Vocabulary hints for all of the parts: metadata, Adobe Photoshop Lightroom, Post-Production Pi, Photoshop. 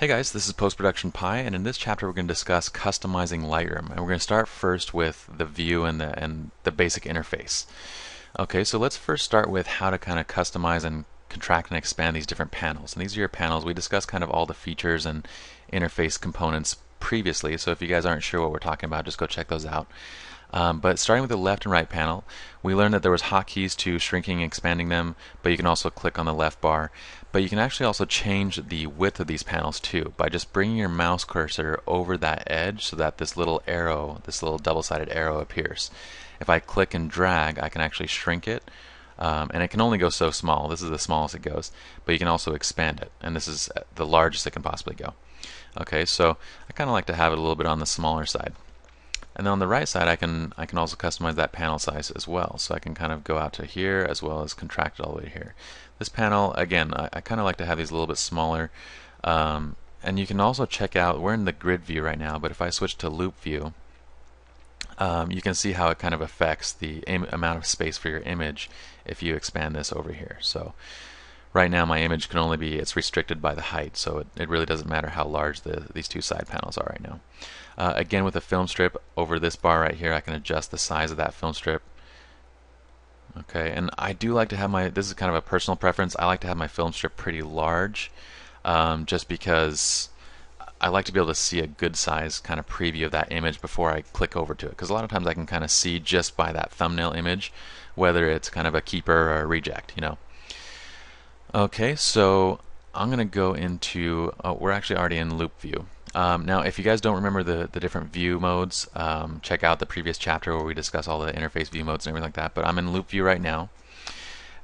Hey guys, this is Post-Production Pi, and in this chapter we're going to discuss customizing Lightroom, and we're going to start first with the view and the basic interface. Okay, so let's first start with how to kind of customize and contract and expand these different panels. And these are your panels. We discussed kind of all the features and interface components previously, so if you guys aren't sure what we're talking about, just go check those out. But starting with the left and right panel, we learned that there was hotkeys to shrinking and expanding them, but you can also click on the left bar. But you can actually also change the width of these panels too by just bringing your mouse cursor over that edge so that this little arrow, this little double-sided arrow appears. If I click and drag, I can actually shrink it, and it can only go so small. This is the smallest it goes, but you can also expand it, and this is the largest it can possibly go. Okay, so I kind of like to have it a little bit on the smaller side. And then on the right side, I can also customize that panel size as well. So I can kind of go out to here as well as contract it all the way to here. This panel, again, I kind of like to have these a little bit smaller. And you can also check out, we're in the grid view right now, but if I switch to loop view, you can see how it kind of affects the amount of space for your image if you expand this over here. So right now my image can only be, it's restricted by the height, so it really doesn't matter how large these two side panels are right now. Again, with a film strip over this bar right here, I can adjust the size of that film strip. Okay, and I do like to have my, this is kind of a personal preference, I like to have my film strip pretty large, just because I like to be able to see a good size kind of preview of that image before I click over to it, because a lot of times I can kind of see just by that thumbnail image whether it's kind of a keeper or a reject, you know. Okay, so I'm going to go into, we're actually already in loop view. Now if you guys don't remember the different view modes, check out the previous chapter where we discuss all the interface view modes and everything like that, but I'm in loop view right now,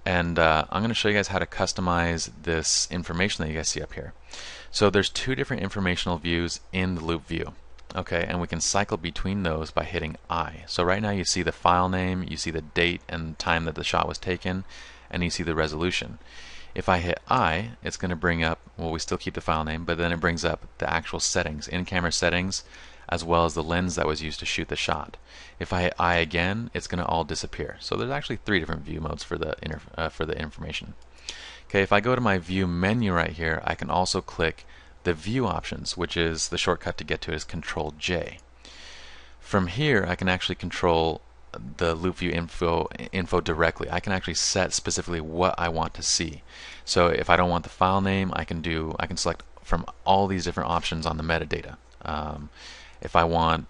and I'm going to show you guys how to customize this information that you guys see up here. So there's two different informational views in the loop view, okay, and we can cycle between those by hitting I. So right now you see the file name, you see the date and time that the shot was taken, and you see the resolution. If I hit I, it's going to bring up, well, we still keep the file name, but then it brings up the actual settings, in-camera settings, as well as the lens that was used to shoot the shot. If I hit I again, it's going to all disappear. So there's actually three different view modes for the information. Okay, if I go to my view menu right here, I can also click the view options, which is the shortcut to get to it is Control J. From here, I can actually control the loop view info directly. I can actually set specifically what I want to see. So if I don't want the file name, I can select from all these different options on the metadata. If I want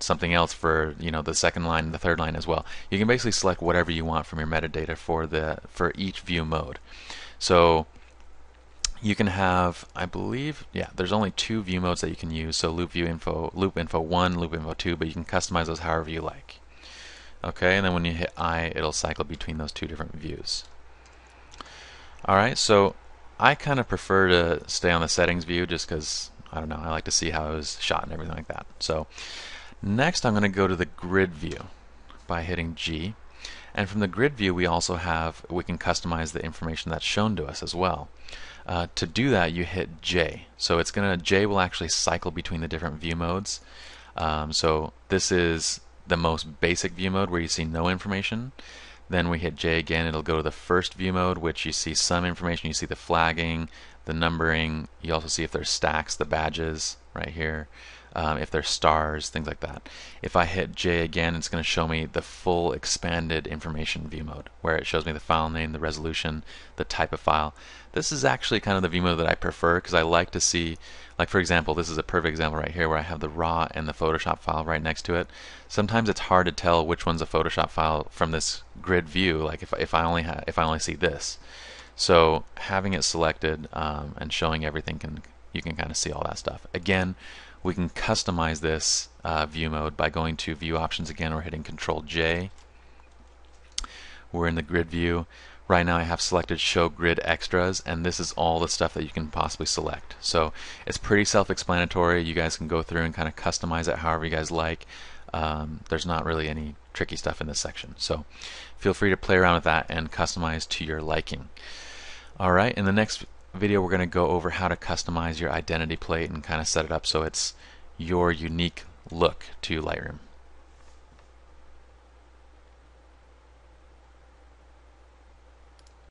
something else for, you know, the second line, the third line as well, you can basically select whatever you want from your metadata for each view mode. So you can have, I believe, yeah, there's only two view modes that you can use. So loop view info, loop info 1, loop info 2, but you can customize those however you like. Okay, and then when you hit I, it'll cycle between those two different views. Alright, so I kind of prefer to stay on the settings view just because, I don't know, I like to see how it was shot and everything like that. So next I'm going to go to the grid view by hitting G. And from the grid view we can customize the information that's shown to us as well. To do that you hit J. So it's going to, J will actually cycle between the different view modes. So this is the most basic view mode where you see no information. Then we hit J again, it'll go to the first view mode, which you see some information, you see the flagging, the numbering, you also see if there's stacks, the badges right here, if there's stars, things like that. If I hit J again, it's going to show me the full expanded information view mode, where it shows me the file name, the resolution, the type of file. This is actually kind of the view mode that I prefer because I like to see, like for example, this is a perfect example right here where I have the raw and the Photoshop file right next to it. Sometimes it's hard to tell which one's a Photoshop file from this grid view, like if I only see this. So having it selected and showing everything, you can kind of see all that stuff. Again, we can customize this view mode by going to view options again or hitting Control J. We're in the grid view. Right now I have selected show grid extras, and this is all the stuff that you can possibly select. So it's pretty self-explanatory. You guys can go through and kind of customize it however you guys like. There's not really any tricky stuff in this section. So feel free to play around with that and customize to your liking. Alright, in the next video we're going to go over how to customize your identity plate and kind of set it up so it's your unique look to Lightroom.